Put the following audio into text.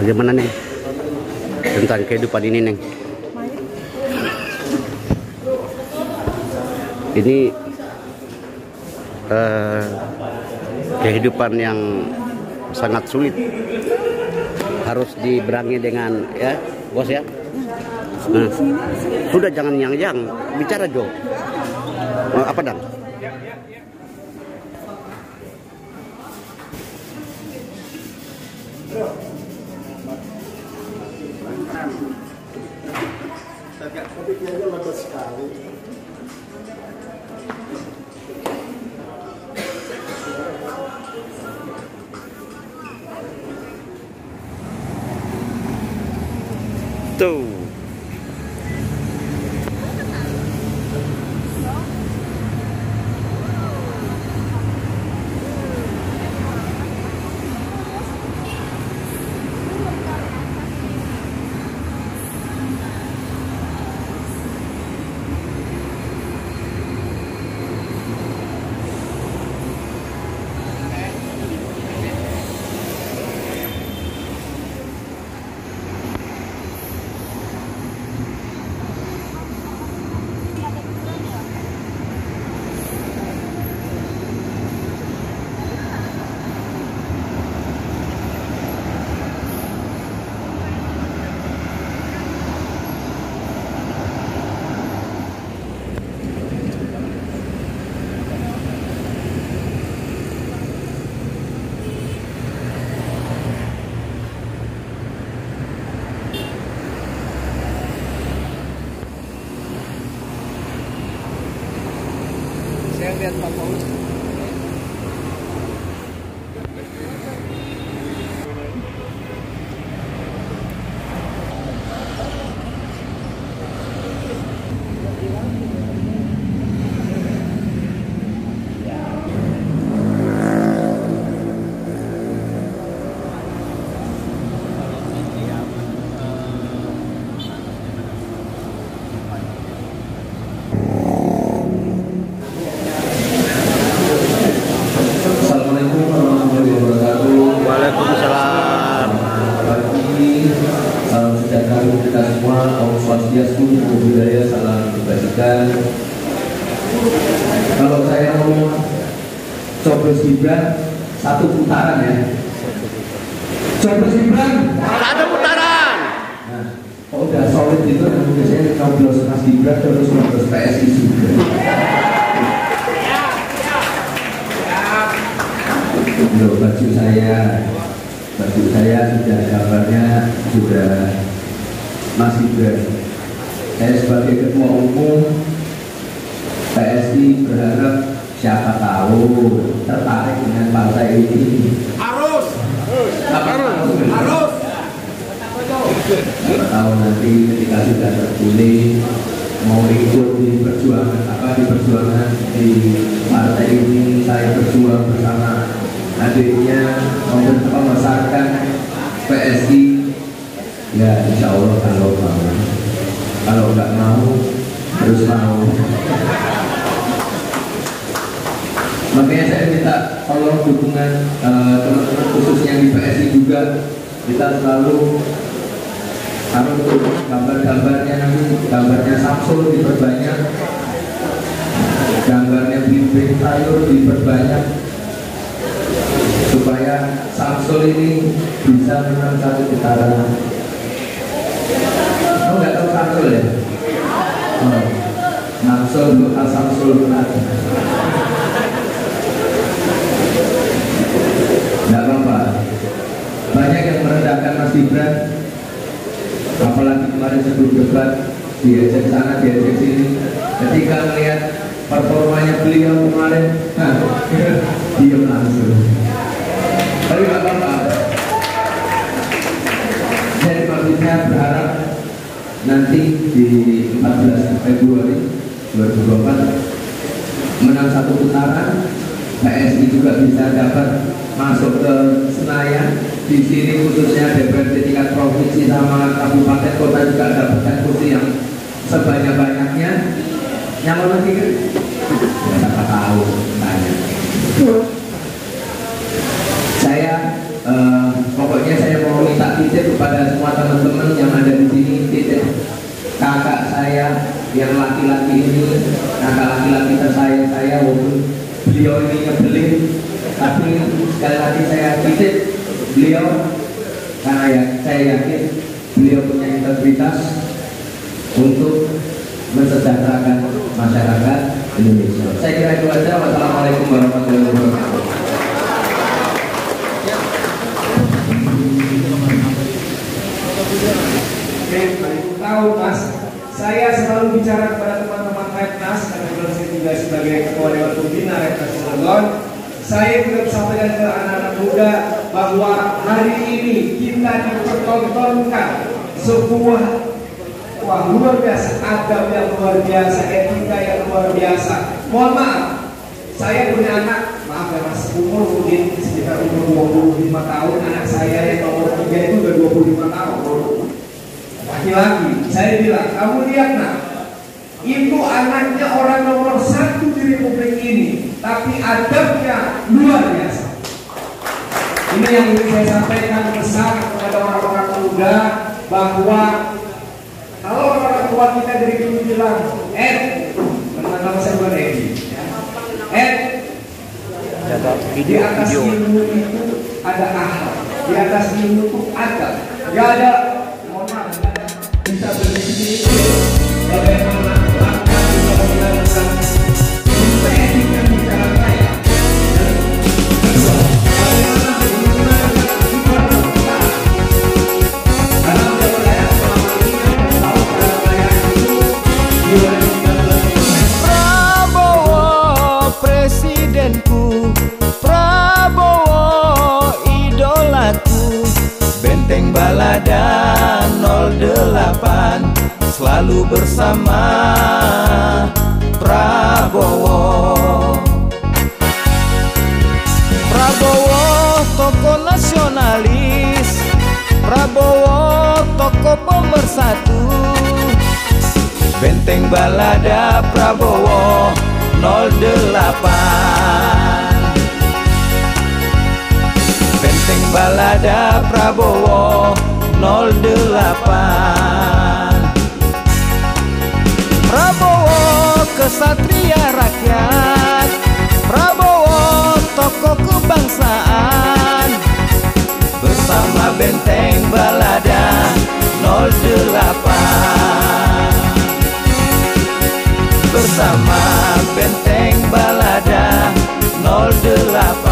Bagaimana nih tentang kehidupan ini, Neng? Ini kehidupan yang sangat sulit, harus diberangi dengan ya, bos ya. Nah, sudah jangan yang bicara Jo. Apa dong? Topiknya lebar sekali. Tuh. Kalau saya mau coblos Gibran satu putaran ya. Coblos Gibran satu putaran. Nah, kalau udah solid itu biasanya coblos Mas Gibran terus coblos PSI juga. Loh, baju saya sudah gambarnya sudah Mas Gibran. Saya sebagai ketua umum PSI berharap siapa tahu tertarik dengan partai ini. Harus. Siapa tahu nanti ketika sudah terpilih mau ikut di perjuangan di partai ini, saya berjuang bersama adiknya untuk membesarkan PSI. Ya, insya Allah kalau mau. Kalau nggak mau, terus mau. Makanya saya minta tolong dukungan teman-teman khususnya di PSI juga. Kita selalu harus gambarnya Samsul diperbanyak, gambarnya bimbing sayur diperbanyak, supaya Samsul ini bisa menang satu putaran. Kamu nggak tahu Samsul ya? Oh, Namsul bukan Samsul bukan. Nggak apa-apa. Banyak yang merendahkan Mas Ibran. Apalagi kemarin sebelum debat diajak sana, diajak sini. Ketika melihat performanya beliau kemarin, nah, diam langsung. Tapi nggak apa-apa. Jadi maksudnya berharap nanti di 14 Februari 2024 menang satu putaran, PSI juga bisa dapat masuk ke Senayan. Di sini khususnya DPRD tingkat provinsi sama kabupaten kota juga dapatkan kursi yang sebanyak-banyaknya. Yang lagi kan? Siapa tahu, tanya. beliau ini kebeling, tapi sekali lagi saya titip beliau karena ya saya yakin beliau punya integritas untuk mensejahterakan masyarakat Indonesia. Saya kira itu aja. Wassalamualaikum warahmatullahi wabarakatuh. Tahu Mas, saya selalu bicara kepada teman-teman Reknas karena saya juga sebagai ketua dewan pembina Reknas Tunggondon. Saya juga sampaikan ke anak-anak muda bahwa hari ini kita dipertontonkan sebuah luar biasa, adab yang luar biasa, etika yang luar biasa. Mohon maaf, saya punya anak, maaf ya Mas, umur mungkin sekitar umur 25 tahun. Anak saya yang nomor 3 itu udah 25 tahun. Laki-laki, saya bilang, kamu lihat nak, itu anaknya orang nomor 1 di Republik ini, tapi adabnya luar biasa. Ini yang ingin saya sampaikan pesan kepada orang-orang muda bahwa kalau orang tua kita dari dulu bilang, karena saya bukan di atas ilmu itu ada akhlak, di atas ilmu itu adab. Gak ada, mohon maaf, bisa berdiri, bagaimana akhlak, bisa menjelaskan, bisa etika bicara saya. Prabowo presidenku, Prabowo idolaku, Benteng Balada 08 selalu bersama Prabowo. Prabowo tokoh nasionalis, Prabowo tokoh pemersatu, Benteng Balada Prabowo 08. Benteng Balada Prabowo 08. Prabowo kesatria rakyat, Prabowo tokoh kebangsaan, bersama Benteng Balada 08. Bersama Benteng Balada 08.